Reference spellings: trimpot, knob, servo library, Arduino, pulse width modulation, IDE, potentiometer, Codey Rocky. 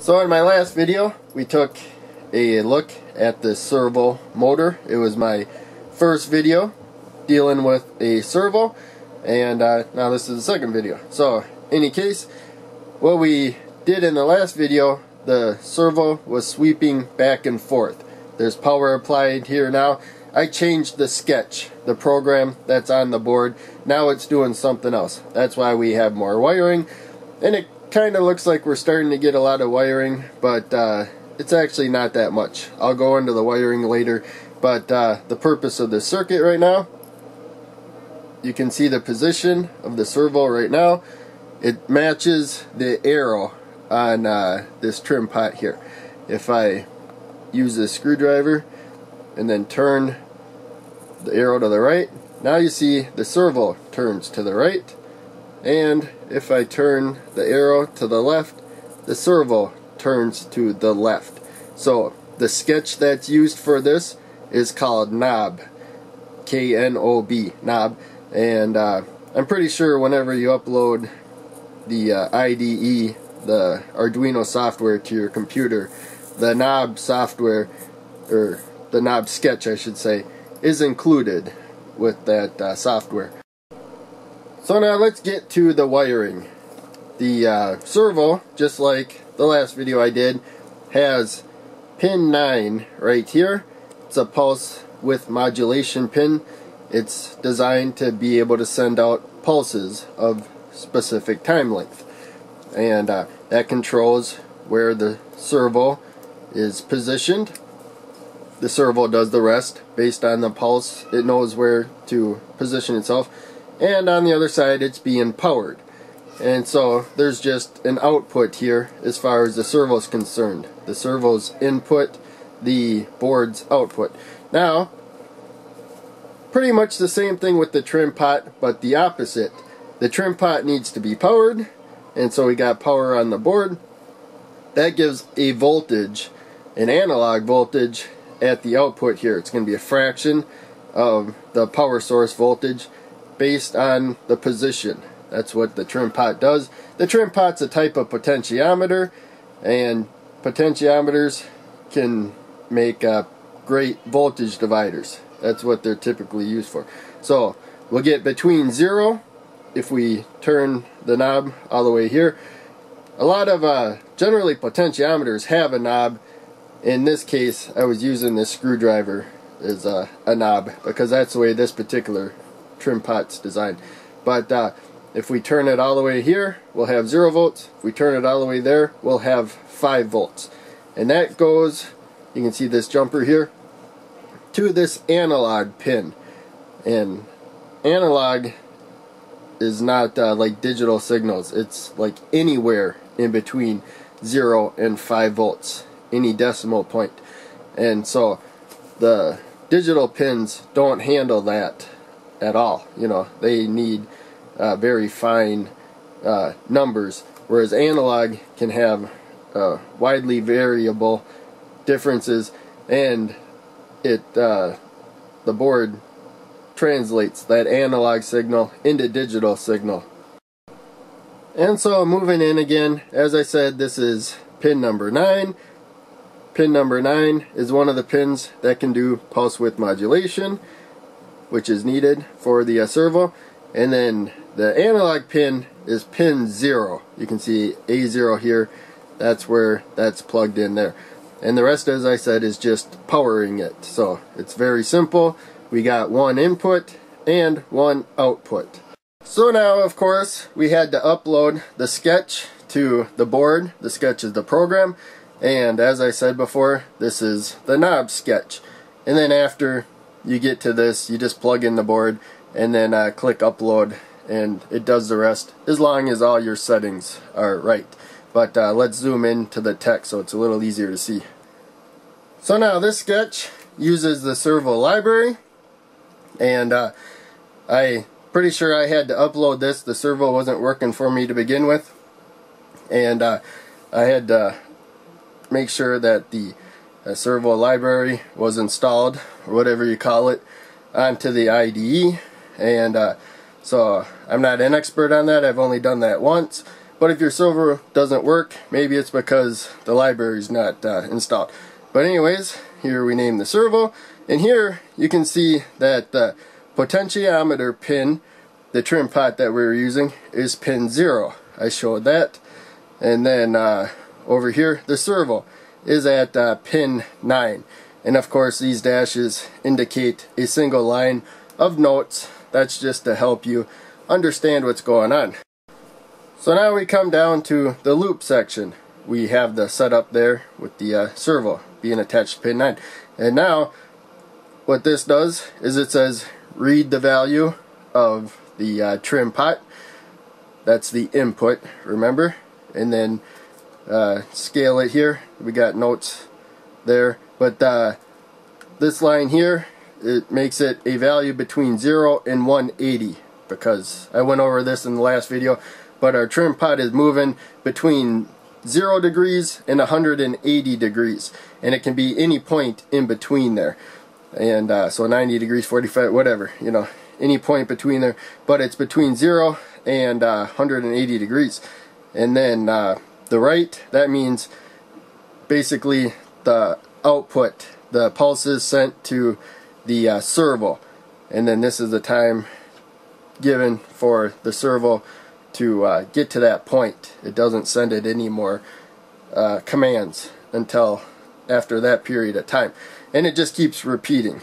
So in my last video, we took a look at the servo motor. It was my first video dealing with a servo, and now this is the second video. So in any case, what we did in the last video, the servo was sweeping back and forth. There's power applied here now. I changed the sketch, the program that's on the board. Now it's doing something else. That's why we have more wiring. And it kind of looks like we're starting to get a lot of wiring, but it's actually not that much. I'll go into the wiring later, but the purpose of the circuit right now, you can see the position of the servo right now. It matches the arrow on this trim pot here. If I use this screwdriver and then turn the arrow to the right, now you see the servo turns to the right, and if I turn the arrow to the left, the servo turns to the left. So the sketch that's used for this is called knob, K-N-O-B, knob, and I'm pretty sure whenever you upload the IDE, the Arduino software, to your computer, the knob software, or the knob sketch I should say, is included with that software. So now let's get to the wiring. The servo, just like the last video I did, has pin 9 right here. It's a pulse width modulation pin. It's designed to be able to send out pulses of specific time length, and that controls where the servo is positioned. The servo does the rest based on the pulse. It knows where to position itself, and on the other side it's being powered, and so there's just an output here as far as the servo is concerned. The servo's input, the board's output. Now pretty much the same thing with the trim pot, but the opposite. The trim pot needs to be powered, and so we got power on the board. That gives a voltage, an analog voltage, at the output here. It's going to be a fraction of the power source voltage based on the position. That's what the trim pot does. The trim pot's a type of potentiometer, and potentiometers can make great voltage dividers. That's what they're typically used for. So we'll get between 0, if we turn the knob all the way here. A lot of generally potentiometers have a knob. In this case, I was using this screwdriver as a knob, because that's the way this particular trim pot's designed. But if we turn it all the way here, we'll have 0 volts. If we turn it all the way there, we'll have 5 volts, and that goes, you can see this jumper here, to this analog pin. And analog is not like digital signals. It's like anywhere in between 0 and 5 volts, any decimal point. And so the digital pins don't handle that at all. You know, they need very fine numbers, whereas analog can have widely variable differences, and it the board translates that analog signal into digital signal. And so moving in again, as I said, this is pin number 9. Pin number 9 is one of the pins that can do pulse width modulation, which is needed for the servo. And then the analog pin is pin 0. You can see A0 here. That's where that's plugged in there. And the rest, as I said, is just powering it. So it's very simple. We got one input and one output. So now, of course, we had to upload the sketch to the board. The sketch is the program, and as I said before, this is the knob sketch. And then after you get to this, you just plug in the board and then click upload, and it does the rest, as long as all your settings are right. But let's zoom in to the text so it's a little easier to see. So now this sketch uses the servo library, and I'm pretty sure I had to upload this. The servo wasn't working for me to begin with, and I had to make sure that the servo library was installed, or whatever you call it, onto the IDE. And so I'm not an expert on that. I've only done that once, But if your servo doesn't work, maybe it's because the library's not installed. But anyways, here we name the servo, and here you can see that the potentiometer pin, the trim pot that we were using, is pin 0. I showed that. And then over here, the servo is at pin 9. And of course, these dashes indicate a single line of notes. That's just to help you understand what's going on. So now we come down to the loop section. We have the setup there with the servo being attached to pin 9. And now what this does is it says read the value of the trim pot. That's the input, remember? And then scale it here. We got notes there. But this line here, it makes it a value between 0 and 180. Because I went over this in the last video. But our trim pot is moving between 0 degrees and 180 degrees. And it can be any point in between there. And so 90 degrees, 45, whatever, you know, any point between there. But it's between 0 and 180 degrees. And then the right, that means basically the output, the pulses sent to the servo. And then this is the time given for the servo to get to that point. It doesn't send it any more commands until after that period of time. And it just keeps repeating.